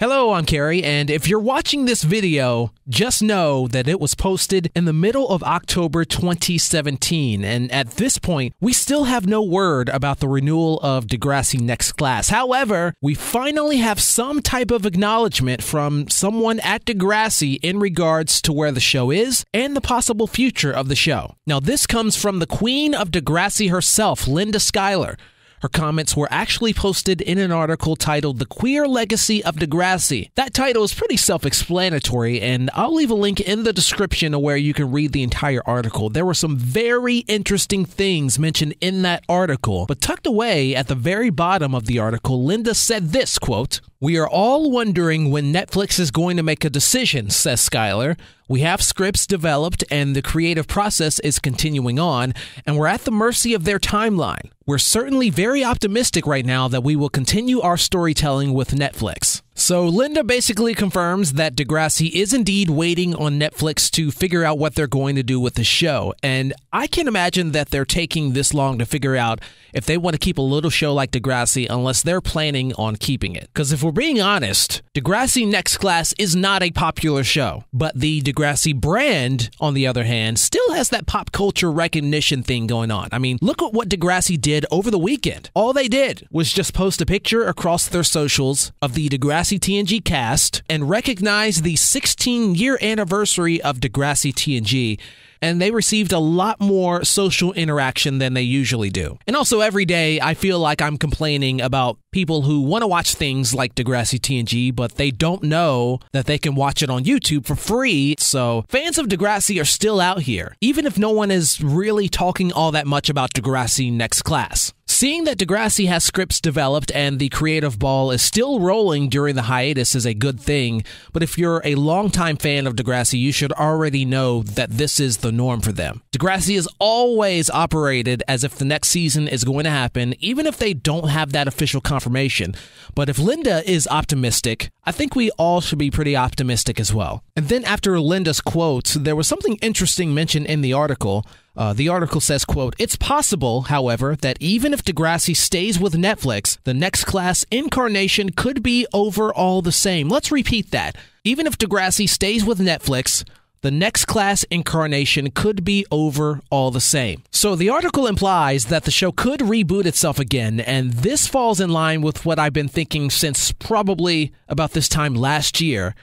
Hello, I'm Carrie, and if you're watching this video, just know that it was posted in the middle of October 2017, and at this point, we still have no word about the renewal of Degrassi Next Class. However, we finally have some type of acknowledgement from someone at Degrassi in regards to where the show is and the possible future of the show. Now, this comes from the queen of Degrassi herself, Linda Schuyler. Her comments were actually posted in an article titled The Queer Legacy of Degrassi. That title is pretty self-explanatory, and I'll leave a link in the description to where you can read the entire article. There were some very interesting things mentioned in that article, but tucked away at the very bottom of the article, Linda said this, quote, "We are all wondering when Netflix is going to make a decision," says Schuyler. "We have scripts developed and the creative process is continuing on, and we're at the mercy of their timeline. We're certainly very optimistic right now that we will continue our storytelling with Netflix." So Linda basically confirms that Degrassi is indeed waiting on Netflix to figure out what they're going to do with the show. And I can imagine that they're taking this long to figure out if they want to keep a little show like Degrassi unless they're planning on keeping it. Because if we're being honest, Degrassi Next Class is not a popular show. But the Degrassi brand, on the other hand, still has that pop culture recognition thing going on. I mean, look at what Degrassi did over the weekend. All they did was just post a picture across their socials of the Degrassi TNG cast and recognize the 16-year anniversary of Degrassi TNG, and they received a lot more social interaction than they usually do. And also every day, I feel like I'm complaining about people who want to watch things like Degrassi TNG, but they don't know that they can watch it on YouTube for free. So fans of Degrassi are still out here, even if no one is really talking all that much about Degrassi Next Class. Seeing that Degrassi has scripts developed and the creative ball is still rolling during the hiatus is a good thing, but if you're a longtime fan of Degrassi, you should already know that this is the norm for them. Degrassi has always operated as if the next season is going to happen, even if they don't have that official confirmation. But if Linda is optimistic, I think we all should be pretty optimistic as well. And then after Linda's quotes, there was something interesting mentioned in the article. The article says, quote, "It's possible, however, that even if Degrassi stays with Netflix, the Next Class incarnation could be overall the same." Let's repeat that. Even if Degrassi stays with Netflix, the Next Class incarnation could be overall the same. So the article implies that the show could reboot itself again, and this falls in line with what I've been thinking since probably about this time last year.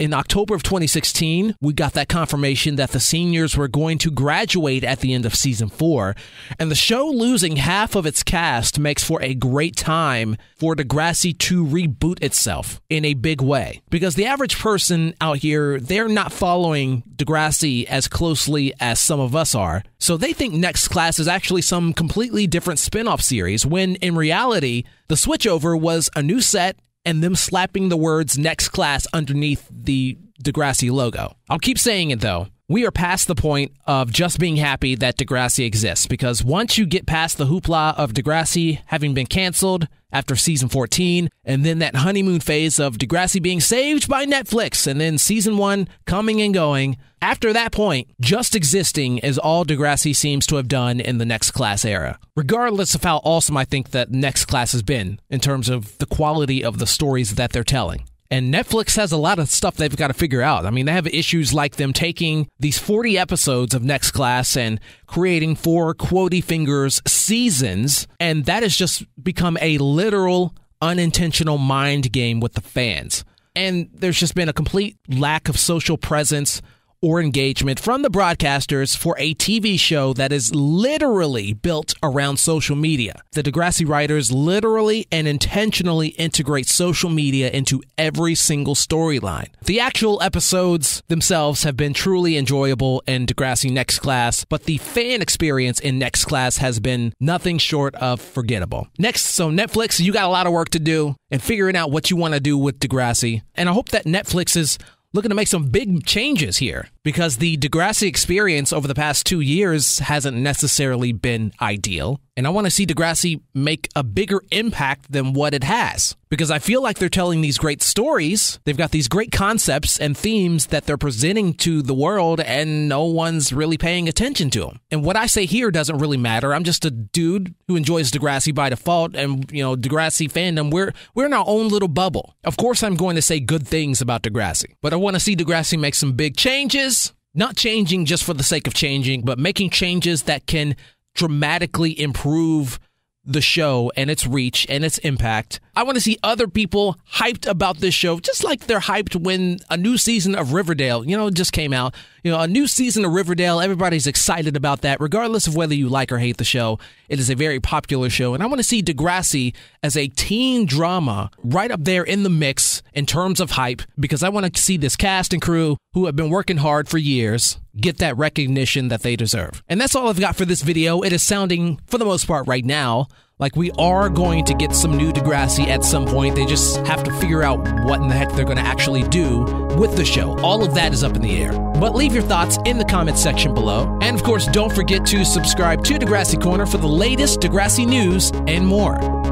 In October of 2016, we got that confirmation that the seniors were going to graduate at the end of season 4, and the show losing half of its cast makes for a great time for Degrassi to reboot itself in a big way. Because the average person out here, they're not following Degrassi as closely as some of us are, so they think Next Class is actually some completely different spin-off series, when in reality, the switchover was a new set and them slapping the words Next Class underneath the Degrassi logo. I'll keep saying it, though. We are past the point of just being happy that Degrassi exists, because once you get past the hoopla of Degrassi having been canceled after season 14, and then that honeymoon phase of Degrassi being saved by Netflix, and then season 1 coming and going, after that point, just existing is all Degrassi seems to have done in the Next Class era. Regardless of how awesome I think that Next Class has been in terms of the quality of the stories that they're telling. And Netflix has a lot of stuff they've got to figure out. I mean, they have issues like them taking these 40 episodes of Next Class and creating 4 quotey fingers seasons, and that has just become a literal, unintentional mind game with the fans. And there's just been a complete lack of social presence or engagement from the broadcasters for a TV show that is literally built around social media. The Degrassi writers literally and intentionally integrate social media into every single storyline. The actual episodes themselves have been truly enjoyable in Degrassi Next Class, but the fan experience in Next Class has been nothing short of forgettable. Next, so Netflix, you got a lot of work to do in figuring out what you want to do with Degrassi, and I hope that Netflix is looking to make some big changes here. because the Degrassi experience over the past 2 years hasn't necessarily been ideal. And I want to see Degrassi make a bigger impact than what it has, because I feel like they're telling these great stories. They've got these great concepts and themes that they're presenting to the world, and no one's really paying attention to them. And what I say here doesn't really matter. I'm just a dude who enjoys Degrassi by default, and, you know, Degrassi fandom, we're in our own little bubble. Of course, I'm going to say good things about Degrassi, but I want to see Degrassi make some big changes. Not changing just for the sake of changing, but making changes that can dramatically improve the show and its reach and its impact. I want to see other people hyped about this show, just like they're hyped when a new season of Riverdale, you know, just came out. You know, a new season of Riverdale, everybody's excited about that, regardless of whether you like or hate the show. It is a very popular show, and I want to see Degrassi as a teen drama right up there in the mix in terms of hype, because I want to see this cast and crew who have been working hard for years get that recognition that they deserve. And that's all I've got for this video. It is sounding, for the most part right now, like we are going to get some new Degrassi at some point. They just have to figure out what in the heck they're going to actually do with the show. All of that is up in the air. But leave your thoughts in the comments section below. And of course, don't forget to subscribe to Degrassi Corner for the latest Degrassi news and more.